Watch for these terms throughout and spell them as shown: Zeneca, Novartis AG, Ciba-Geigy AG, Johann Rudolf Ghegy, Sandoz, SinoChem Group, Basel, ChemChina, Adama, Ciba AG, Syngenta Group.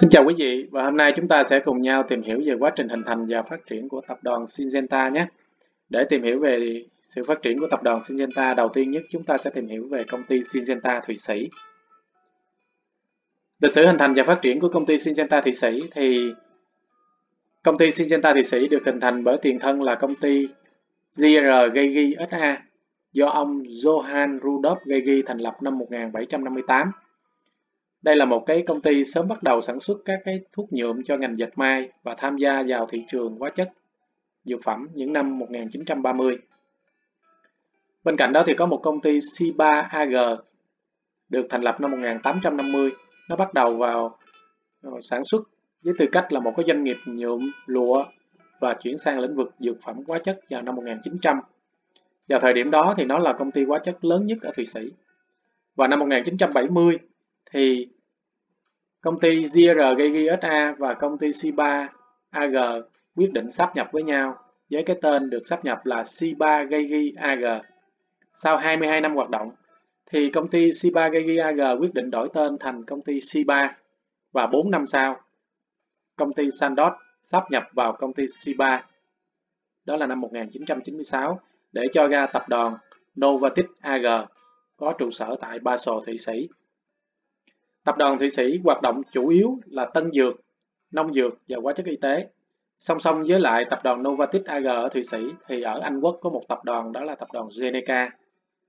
Xin chào quý vị, và hôm nay chúng ta sẽ cùng nhau tìm hiểu về quá trình hình thành và phát triển của tập đoàn Syngenta nhé. Để tìm hiểu về sự phát triển của tập đoàn Syngenta, đầu tiên nhất chúng ta sẽ tìm hiểu về công ty Syngenta Thụy Sĩ. Lịch sử hình thành và phát triển của công ty Syngenta Thụy Sĩ thì công ty Syngenta Thụy Sĩ được hình thành bởi tiền thân là công ty Ciba-Geigy AG do ông Johann Rudolf Ghegy thành lập năm 1758. Đây là một cái công ty sớm bắt đầu sản xuất các cái thuốc nhuộm cho ngành dệt may và tham gia vào thị trường hóa chất dược phẩm những năm 1930. Bên cạnh đó thì có một công ty Ciba AG được thành lập năm 1850. Nó bắt đầu vào sản xuất với tư cách là một cái doanh nghiệp nhuộm lụa và chuyển sang lĩnh vực dược phẩm hóa chất vào năm 1900. Vào thời điểm đó thì nó là công ty hóa chất lớn nhất ở Thụy Sĩ. Và năm 1970 thì công ty Ciba-Geigy AG và công ty Ciba AG quyết định sáp nhập với nhau với cái tên được sáp nhập là Ciba-Geigy AG. Sau 22 năm hoạt động thì công ty Ciba-Geigy AG quyết định đổi tên thành công ty Ciba và 4 năm sau công ty Sandoz sáp nhập vào công ty Ciba. Đó là năm 1996 để cho ra tập đoàn Novartis AG có trụ sở tại Basel, Thụy Sĩ. Tập đoàn Thụy Sĩ hoạt động chủ yếu là tân dược, nông dược và hóa chất y tế. Song song với lại tập đoàn Novartis AG ở Thụy Sĩ thì ở Anh Quốc có một tập đoàn, đó là tập đoàn Zeneca,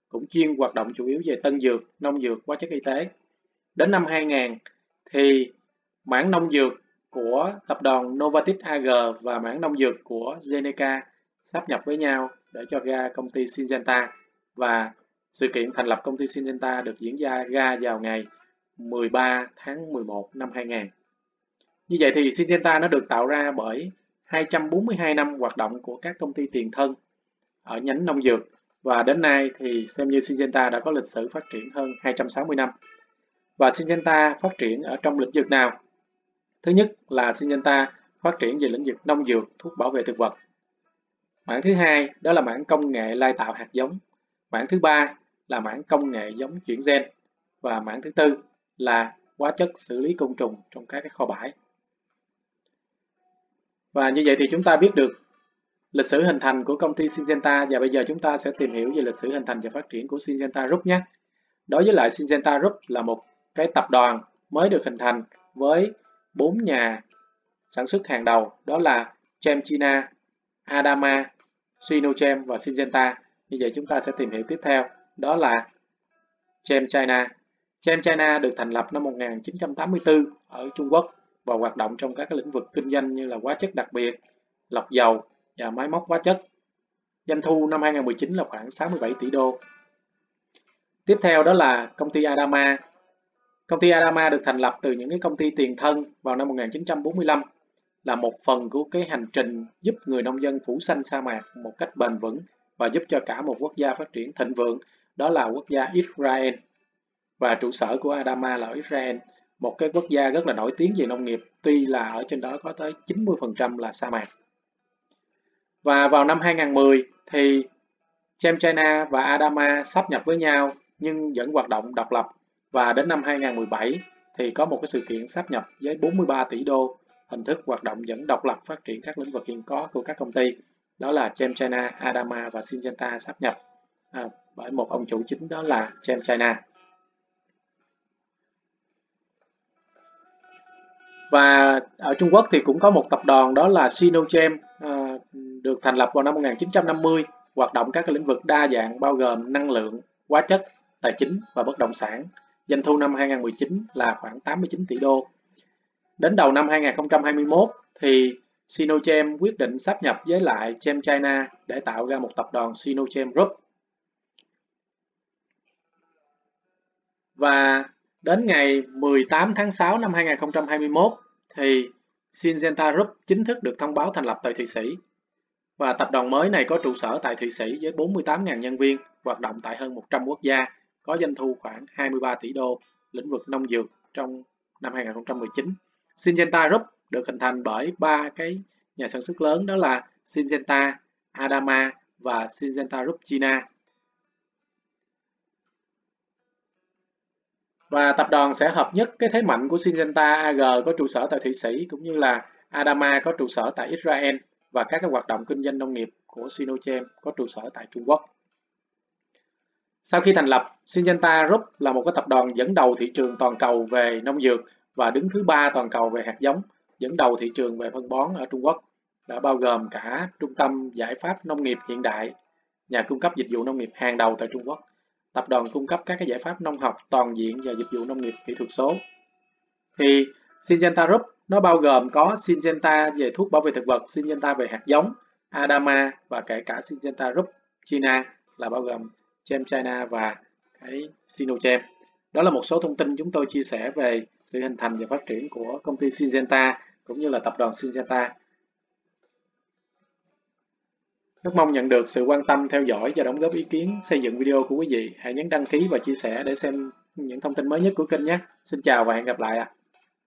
cũng chuyên hoạt động chủ yếu về tân dược, nông dược, hóa chất y tế. Đến năm 2000 thì mảng nông dược của tập đoàn Novartis AG và mảng nông dược của Zeneca sáp nhập với nhau để cho ra công ty Syngenta, và sự kiện thành lập công ty Syngenta được diễn ra vào ngày 13 tháng 11 năm 2000. Như vậy thì Syngenta nó được tạo ra bởi 242 năm hoạt động của các công ty tiền thân ở nhánh nông dược, và đến nay thì xem như Syngenta đã có lịch sử phát triển hơn 260 năm. Và Syngenta phát triển ở trong lĩnh vực nào? Thứ nhất là Syngenta phát triển về lĩnh vực nông dược, thuốc bảo vệ thực vật. Mảng thứ hai đó là mảng công nghệ lai tạo hạt giống. Mảng thứ ba là mảng công nghệ giống chuyển gen, và mảng thứ tư là hóa chất xử lý côn trùng trong các cái kho bãi. Và như vậy thì chúng ta biết được lịch sử hình thành của công ty Syngenta, và bây giờ chúng ta sẽ tìm hiểu về lịch sử hình thành và phát triển của Syngenta Group nhé. Đối với lại Syngenta Group là một cái tập đoàn mới được hình thành với 4 nhà sản xuất hàng đầu, đó là ChemChina, Adama, SinoChem và Syngenta. Như vậy chúng ta sẽ tìm hiểu tiếp theo, đó là ChemChina. ChemChina được thành lập năm 1984 ở Trung Quốc và hoạt động trong các lĩnh vực kinh doanh như là hóa chất đặc biệt, lọc dầu và máy móc hóa chất. Doanh thu năm 2019 là khoảng 67 tỷ đô. Tiếp theo đó là công ty Adama. Công ty Adama được thành lập từ những cái công ty tiền thân vào năm 1945, là một phần của cái hành trình giúp người nông dân phủ xanh sa mạc một cách bền vững và giúp cho cả một quốc gia phát triển thịnh vượng, đó là quốc gia Israel. Và trụ sở của Adama là ở Israel, một cái quốc gia rất là nổi tiếng về nông nghiệp, tuy là ở trên đó có tới 90% là sa mạc. Và vào năm 2010 thì ChemChina và Adama sáp nhập với nhau nhưng vẫn hoạt động độc lập, và đến năm 2017 thì có một cái sự kiện sáp nhập với 43 tỷ đô, hình thức hoạt động vẫn độc lập phát triển các lĩnh vực hiện có của các công ty, đó là ChemChina, Adama và Syngenta sáp nhập bởi một ông chủ chính, đó là ChemChina. Và ở Trung Quốc thì cũng có một tập đoàn, đó là SinoChem, được thành lập vào năm 1950, hoạt động các lĩnh vực đa dạng bao gồm năng lượng, hóa chất, tài chính và bất động sản. Doanh thu năm 2019 là khoảng 89 tỷ đô. Đến đầu năm 2021 thì SinoChem quyết định sáp nhập với lại ChemChina để tạo ra một tập đoàn SinoChem Group. Và đến ngày 18 tháng 6 năm 2021 thì Syngenta Group chính thức được thông báo thành lập tại Thụy Sĩ. Và tập đoàn mới này có trụ sở tại Thụy Sĩ với 48.000 nhân viên, hoạt động tại hơn 100 quốc gia, có doanh thu khoảng 23 tỷ đô, lĩnh vực nông dược trong năm 2019. Syngenta Group được hình thành bởi 3 cái nhà sản xuất lớn, đó là Syngenta, Adama và Syngenta Group China. Và tập đoàn sẽ hợp nhất cái thế mạnh của Syngenta AG có trụ sở tại Thụy Sĩ cũng như là Adama có trụ sở tại Israel và các cái hoạt động kinh doanh nông nghiệp của SinoChem có trụ sở tại Trung Quốc. Sau khi thành lập, Syngenta Group là một cái tập đoàn dẫn đầu thị trường toàn cầu về nông dược và đứng thứ 3 toàn cầu về hạt giống, dẫn đầu thị trường về phân bón ở Trung Quốc, đã bao gồm cả trung tâm giải pháp nông nghiệp hiện đại, nhà cung cấp dịch vụ nông nghiệp hàng đầu tại Trung Quốc. Tập đoàn cung cấp các cái giải pháp nông học toàn diện và dịch vụ nông nghiệp kỹ thuật số. Thì Syngenta Group nó bao gồm có Syngenta về thuốc bảo vệ thực vật, Syngenta về hạt giống, Adama và kể cả Syngenta Group China là bao gồm ChemChina và cái SinoChem. Đó là một số thông tin chúng tôi chia sẻ về sự hình thành và phát triển của công ty Syngenta cũng như là tập đoàn Syngenta. Rất mong nhận được sự quan tâm, theo dõi và đóng góp ý kiến xây dựng video của quý vị. Hãy nhấn đăng ký và chia sẻ để xem những thông tin mới nhất của kênh nhé. Xin chào và hẹn gặp lại ạ.